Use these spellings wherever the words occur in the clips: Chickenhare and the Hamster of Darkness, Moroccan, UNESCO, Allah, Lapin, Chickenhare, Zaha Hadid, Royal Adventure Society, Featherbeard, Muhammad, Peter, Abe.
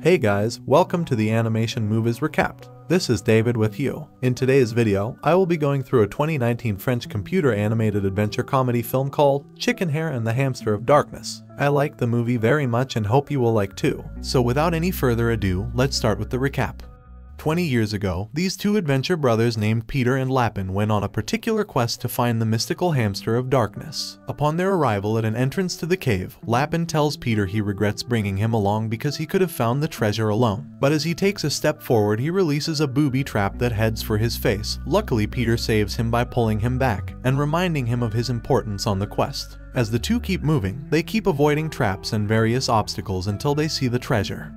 Hey guys, welcome to the Animation Movies Recapped. This is David with you. In today's video, I will be going through a 2019 French computer animated adventure comedy film called Chickenhare and the Hamster of Darkness. I like the movie very much and hope you will like too. So without any further ado, let's start with the recap. 20 years ago, these two adventure brothers named Peter and Lapin went on a particular quest to find the mystical hamster of darkness. Upon their arrival at an entrance to the cave, Lapin tells Peter he regrets bringing him along because he could have found the treasure alone. But as he takes a step forward, he releases a booby trap that heads for his face. Luckily, Peter saves him by pulling him back and reminding him of his importance on the quest. As the two keep moving, they keep avoiding traps and various obstacles until they see the treasure.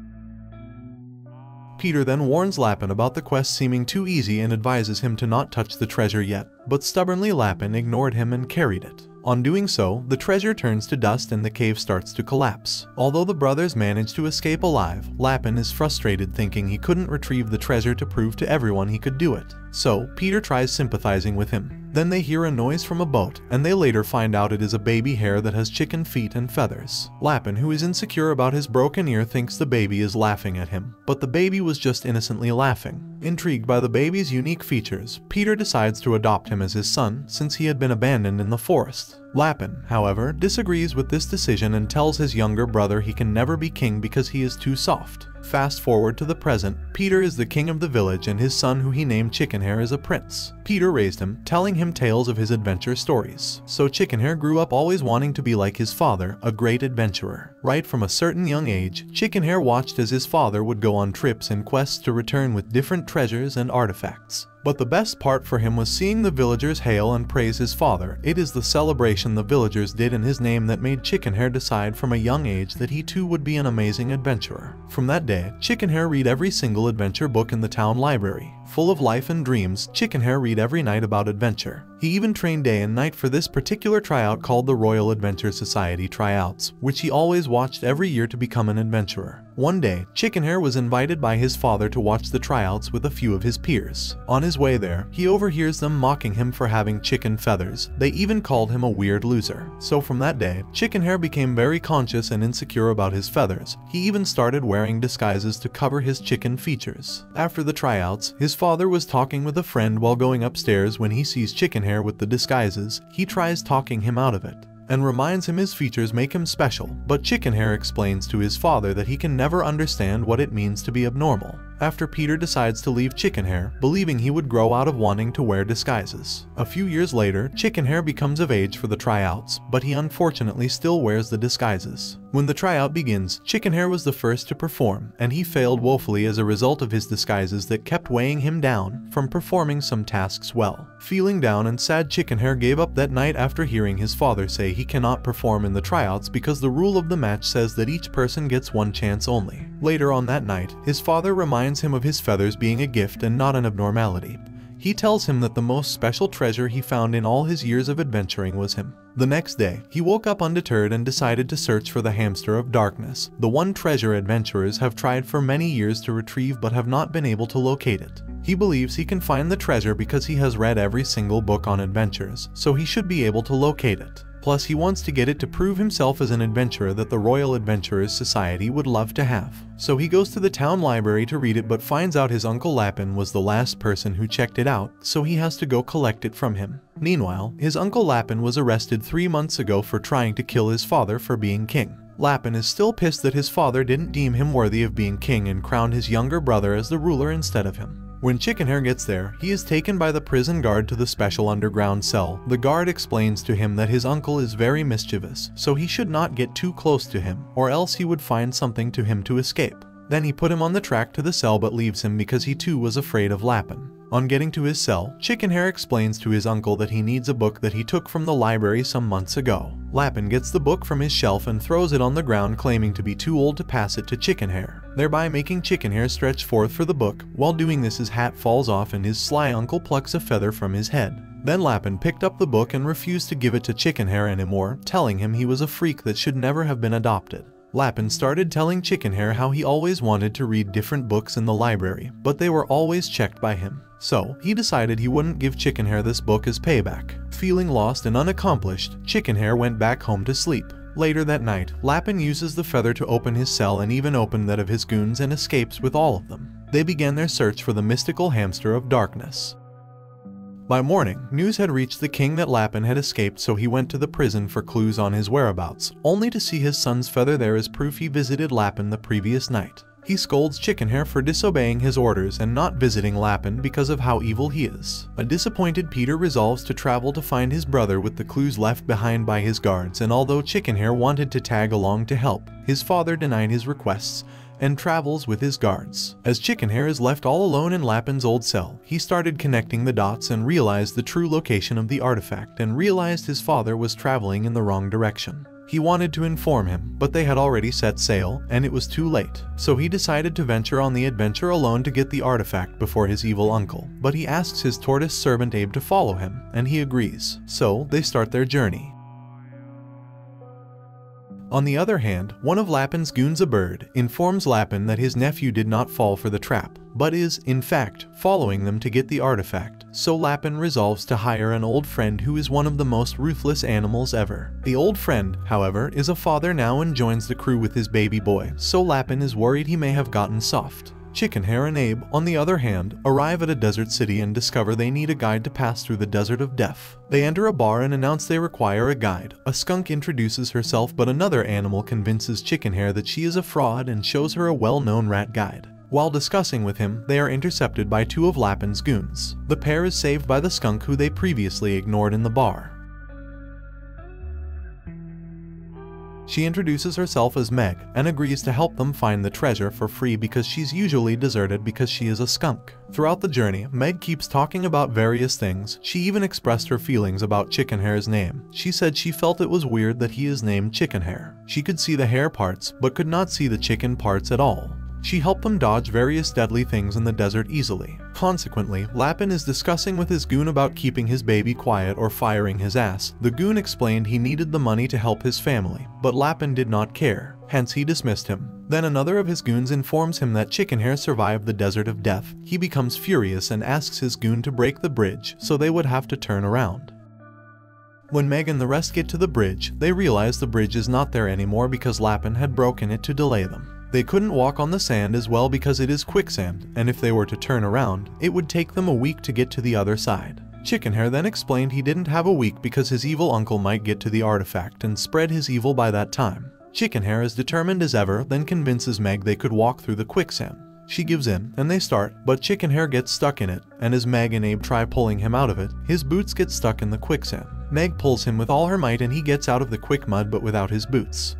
Peter then warns Lapin about the quest seeming too easy and advises him to not touch the treasure yet, but stubbornly Lapin ignored him and carried it. On doing so, the treasure turns to dust and the cave starts to collapse. Although the brothers manage to escape alive, Lapin is frustrated thinking he couldn't retrieve the treasure to prove to everyone he could do it. So, Peter tries sympathizing with him. Then they hear a noise from a boat, and they later find out it is a baby hare that has chicken feet and feathers. Lapin, who is insecure about his broken ear, thinks the baby is laughing at him, but the baby was just innocently laughing. Intrigued by the baby's unique features, Peter decides to adopt him as his son since he had been abandoned in the forest. Lapin, however, disagrees with this decision and tells his younger brother he can never be king because he is too soft. Fast forward to the present, Peter is the king of the village and his son who he named Chickenhare is a prince. Peter raised him, telling him tales of his adventure stories. So Chickenhare grew up always wanting to be like his father, a great adventurer. Right from a certain young age, Chickenhare watched as his father would go on trips and quests to return with different treasures and artifacts. But the best part for him was seeing the villagers hail and praise his father. It is the celebration the villagers did in his name that made Chickenhare decide from a young age that he too would be an amazing adventurer. From that day, Chickenhare read every single adventure book in the town library. Full of life and dreams, Chickenhare read every night about adventure. He even trained day and night for this particular tryout called the Royal Adventure Society tryouts, which he always watched every year to become an adventurer. One day, Chickenhare was invited by his father to watch the tryouts with a few of his peers. On his way there, he overhears them mocking him for having chicken feathers. They even called him a weird loser. So from that day, Chickenhare became very conscious and insecure about his feathers. He even started wearing disguises to cover his chicken features. After the tryouts, his father was talking with a friend while going upstairs when he sees Chickenhare with the disguises. He tries talking him out of it and reminds him his features make him special, but Chickenhare explains to his father that he can never understand what it means to be abnormal. After Peter decides to leave Chickenhare, believing he would grow out of wanting to wear disguises. A few years later, Chickenhare becomes of age for the tryouts, but he unfortunately still wears the disguises. When the tryout begins, Chickenhare was the first to perform, and he failed woefully as a result of his disguises that kept weighing him down from performing some tasks well. Feeling down and sad, Chickenhare gave up that night after hearing his father say he cannot perform in the tryouts because the rule of the match says that each person gets one chance only. Later on that night, his father reminds him of his feathers being a gift and not an abnormality. He tells him that the most special treasure he found in all his years of adventuring was him. The next day, he woke up undeterred and decided to search for the hamster of darkness, the one treasure adventurers have tried for many years to retrieve but have not been able to locate it. He believes he can find the treasure because he has read every single book on adventures, so he should be able to locate it. Plus, he wants to get it to prove himself as an adventurer that the Royal Adventurers Society would love to have. So he goes to the town library to read it but finds out his uncle Lapin was the last person who checked it out, so he has to go collect it from him. Meanwhile, his uncle Lapin was arrested 3 months ago for trying to kill his father for being king. Lapin is still pissed that his father didn't deem him worthy of being king and crowned his younger brother as the ruler instead of him. When Chickenhare gets there, he is taken by the prison guard to the special underground cell. The guard explains to him that his uncle is very mischievous, so he should not get too close to him, or else he would find something to him to escape. Then he put him on the track to the cell but leaves him because he too was afraid of Lapin. On getting to his cell, Chickenhare explains to his uncle that he needs a book that he took from the library some months ago. Lapin gets the book from his shelf and throws it on the ground claiming to be too old to pass it to Chickenhare, thereby making Chickenhare stretch forth for the book. While doing this, his hat falls off and his sly uncle plucks a feather from his head. Then Lapin picked up the book and refused to give it to Chickenhare anymore, telling him he was a freak that should never have been adopted. Lapin started telling Chickenhare how he always wanted to read different books in the library, but they were always checked by him. So, he decided he wouldn't give Chickenhare this book as payback. Feeling lost and unaccomplished, Chickenhare went back home to sleep. Later that night, Lapin uses the feather to open his cell and even open that of his goons and escapes with all of them. They began their search for the mystical hamster of darkness. By morning, news had reached the king that Lapin had escaped, so he went to the prison for clues on his whereabouts, only to see his son's feather there as proof he visited Lapin the previous night. He scolds Chickenhare for disobeying his orders and not visiting Lapin because of how evil he is. A disappointed Peter resolves to travel to find his brother with the clues left behind by his guards, and although Chickenhare wanted to tag along to help, his father denied his requests and travels with his guards. As Chickenhare is left all alone in Lapin's old cell, he started connecting the dots and realized the true location of the artifact and realized his father was traveling in the wrong direction. He wanted to inform him, but they had already set sail, and it was too late. So he decided to venture on the adventure alone to get the artifact before his evil uncle. But he asks his tortoise servant Abe to follow him, and he agrees. So they start their journey. On the other hand, one of Lapin's goons, a bird, informs Lapin that his nephew did not fall for the trap, but is, in fact, following them to get the artifact. So Lapin resolves to hire an old friend who is one of the most ruthless animals ever. The old friend, however, is a father now and joins the crew with his baby boy, so Lapin is worried he may have gotten soft. Chickenhare and Abe, on the other hand, arrive at a desert city and discover they need a guide to pass through the desert of death. They enter a bar and announce they require a guide. A skunk introduces herself, but another animal convinces Chickenhare that she is a fraud and shows her a well-known rat guide. While discussing with him, they are intercepted by two of Lapin's goons. The pair is saved by the skunk who they previously ignored in the bar. She introduces herself as Meg and agrees to help them find the treasure for free because she's usually deserted because she is a skunk. Throughout the journey, Meg keeps talking about various things. She even expressed her feelings about Chickenhare's name. She said she felt it was weird that he is named Chickenhare. She could see the hair parts, but could not see the chicken parts at all. She helped them dodge various deadly things in the desert easily. Consequently, Lapin is discussing with his goon about keeping his baby quiet or firing his ass. The goon explained he needed the money to help his family, but Lapin did not care, hence he dismissed him. Then another of his goons informs him that Chickenhare survived the desert of death. He becomes furious and asks his goon to break the bridge, so they would have to turn around. When Meg and the rest get to the bridge, they realize the bridge is not there anymore because Lapin had broken it to delay them. They couldn't walk on the sand as well because it is quicksand, and if they were to turn around, it would take them a week to get to the other side. Chickenhare then explained he didn't have a week because his evil uncle might get to the artifact and spread his evil by that time. Chickenhare, as determined as ever, then convinces Meg they could walk through the quicksand. She gives in, and they start, but Chickenhare gets stuck in it, and as Meg and Abe try pulling him out of it, his boots get stuck in the quicksand. Meg pulls him with all her might and he gets out of the quick mud but without his boots.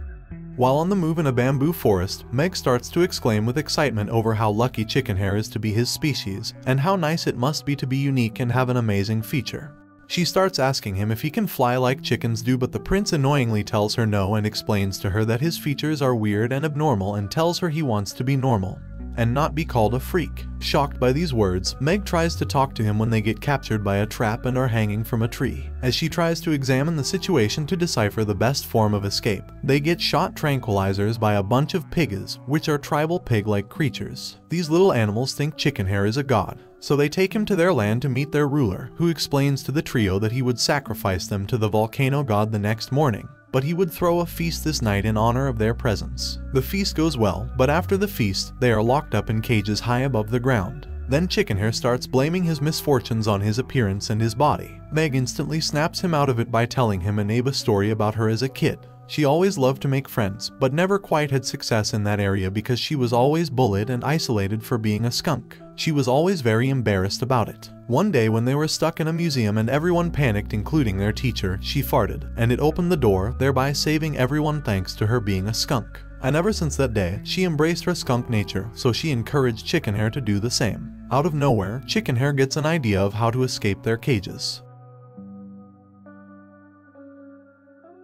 While on the move in a bamboo forest, Meg starts to exclaim with excitement over how lucky Chickenhare is to be his species, and how nice it must be to be unique and have an amazing feature. She starts asking him if he can fly like chickens do, but the prince annoyingly tells her no and explains to her that his features are weird and abnormal and tells her he wants to be normal and not be called a freak. Shocked by these words, Meg tries to talk to him when they get captured by a trap and are hanging from a tree. As she tries to examine the situation to decipher the best form of escape, they get shot tranquilizers by a bunch of pigas, which are tribal pig-like creatures. These little animals think Chickenhare is a god, so they take him to their land to meet their ruler, who explains to the trio that he would sacrifice them to the volcano god the next morning, but he would throw a feast this night in honor of their presence. The feast goes well, but after the feast, they are locked up in cages high above the ground. Then Chickenhare starts blaming his misfortunes on his appearance and his body. Meg instantly snaps him out of it by telling him and Abe a story about her as a kid. She always loved to make friends, but never quite had success in that area because she was always bullied and isolated for being a skunk. She was always very embarrassed about it. One day when they were stuck in a museum and everyone panicked, including their teacher, she farted, and it opened the door, thereby saving everyone thanks to her being a skunk. And ever since that day, she embraced her skunk nature, so she encouraged Chickenhare to do the same. Out of nowhere, Chickenhare gets an idea of how to escape their cages.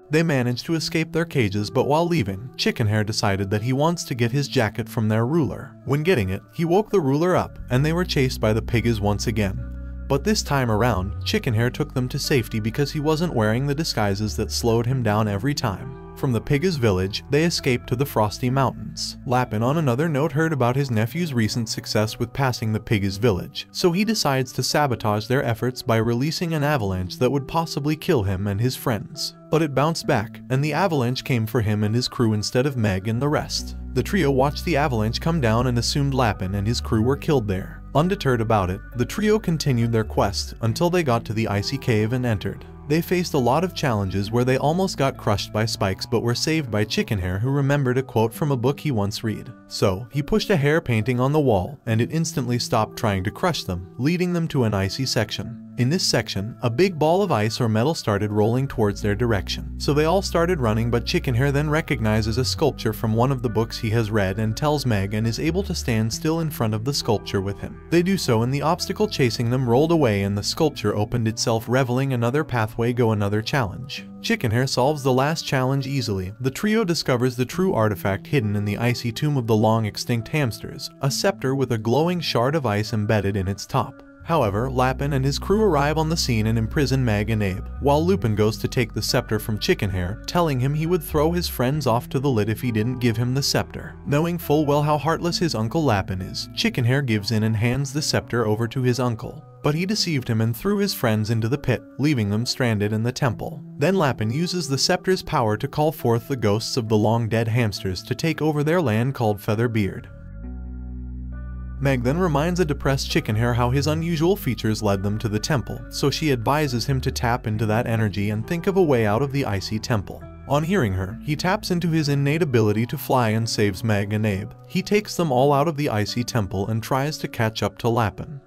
They manage to escape their cages, but while leaving, Chickenhare decided that he wants to get his jacket from their ruler. When getting it, he woke the ruler up, and they were chased by the pigas once again. But this time around, Chickenhare took them to safety because he wasn't wearing the disguises that slowed him down every time. From the Pigga's village, they escaped to the Frosty Mountains. Lapin, on another note, heard about his nephew's recent success with passing the Pigga's village, so he decides to sabotage their efforts by releasing an avalanche that would possibly kill him and his friends. But it bounced back, and the avalanche came for him and his crew instead of Meg and the rest. The trio watched the avalanche come down and assumed Lapin and his crew were killed there. Undeterred about it, the trio continued their quest until they got to the icy cave and entered. They faced a lot of challenges where they almost got crushed by spikes but were saved by Chickenhare, who remembered a quote from a book he once read. So, he pushed a hair painting on the wall, and it instantly stopped trying to crush them, leading them to an icy section. In this section, a big ball of ice or metal started rolling towards their direction. So they all started running, but Chickenhare then recognizes a sculpture from one of the books he has read and tells Meg and is able to stand still in front of the sculpture with him. They do so and the obstacle chasing them rolled away and the sculpture opened itself, revealing another pathway go another challenge. Chickenhare solves the last challenge easily. The trio discovers the true artifact hidden in the icy tomb of the long extinct hamsters, a scepter with a glowing shard of ice embedded in its top. However, Lapin and his crew arrive on the scene and imprison Meg and Abe, while Lapin goes to take the scepter from Chickenhare, telling him he would throw his friends off to the lid if he didn't give him the scepter. Knowing full well how heartless his uncle Lapin is, Chickenhare gives in and hands the scepter over to his uncle. But he deceived him and threw his friends into the pit, leaving them stranded in the temple. Then Lapin uses the scepter's power to call forth the ghosts of the long-dead hamsters to take over their land called Featherbeard. Meg then reminds a depressed Chickenhare how his unusual features led them to the temple, so she advises him to tap into that energy and think of a way out of the icy temple. On hearing her, he taps into his innate ability to fly and saves Meg and Abe. He takes them all out of the icy temple and tries to catch up to Lapin.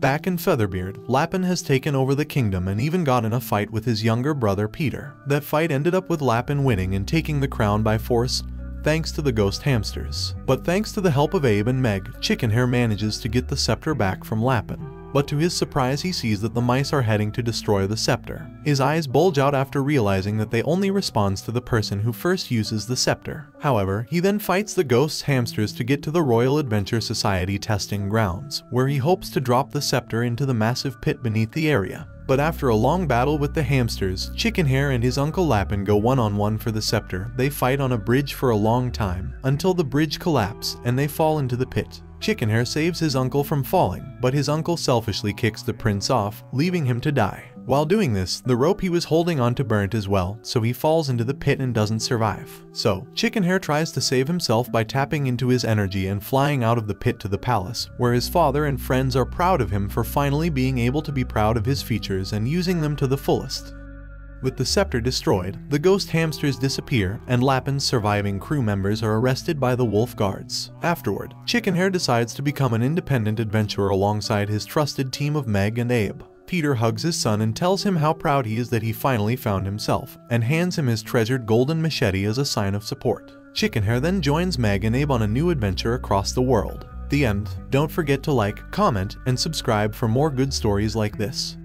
Back in Featherbeard, Lapin has taken over the kingdom and even got in a fight with his younger brother Peter. That fight ended up with Lapin winning and taking the crown by force, thanks to the ghost hamsters. But thanks to the help of Abe and Meg, Chickenhare manages to get the scepter back from Lapin. But to his surprise, he sees that the mice are heading to destroy the scepter. His eyes bulge out after realizing that they only respond to the person who first uses the scepter. However, he then fights the ghost hamsters to get to the Royal Adventure Society testing grounds, where he hopes to drop the scepter into the massive pit beneath the area. But after a long battle with the hamsters, Chickenhare and his uncle Lapin go one-on-one for the scepter. They fight on a bridge for a long time, until the bridge collapses and they fall into the pit. Chickenhare saves his uncle from falling, but his uncle selfishly kicks the prince off, leaving him to die. While doing this, the rope he was holding onto burnt as well, so he falls into the pit and doesn't survive. So, Chickenhare tries to save himself by tapping into his energy and flying out of the pit to the palace, where his father and friends are proud of him for finally being able to be proud of his features and using them to the fullest. With the scepter destroyed, the ghost hamsters disappear, and Lapin's surviving crew members are arrested by the wolf guards. Afterward, Chickenhare decides to become an independent adventurer alongside his trusted team of Meg and Abe. Peter hugs his son and tells him how proud he is that he finally found himself, and hands him his treasured golden machete as a sign of support. Chickenhare then joins Meg and Abe on a new adventure across the world. The end. Don't forget to like, comment, and subscribe for more good stories like this.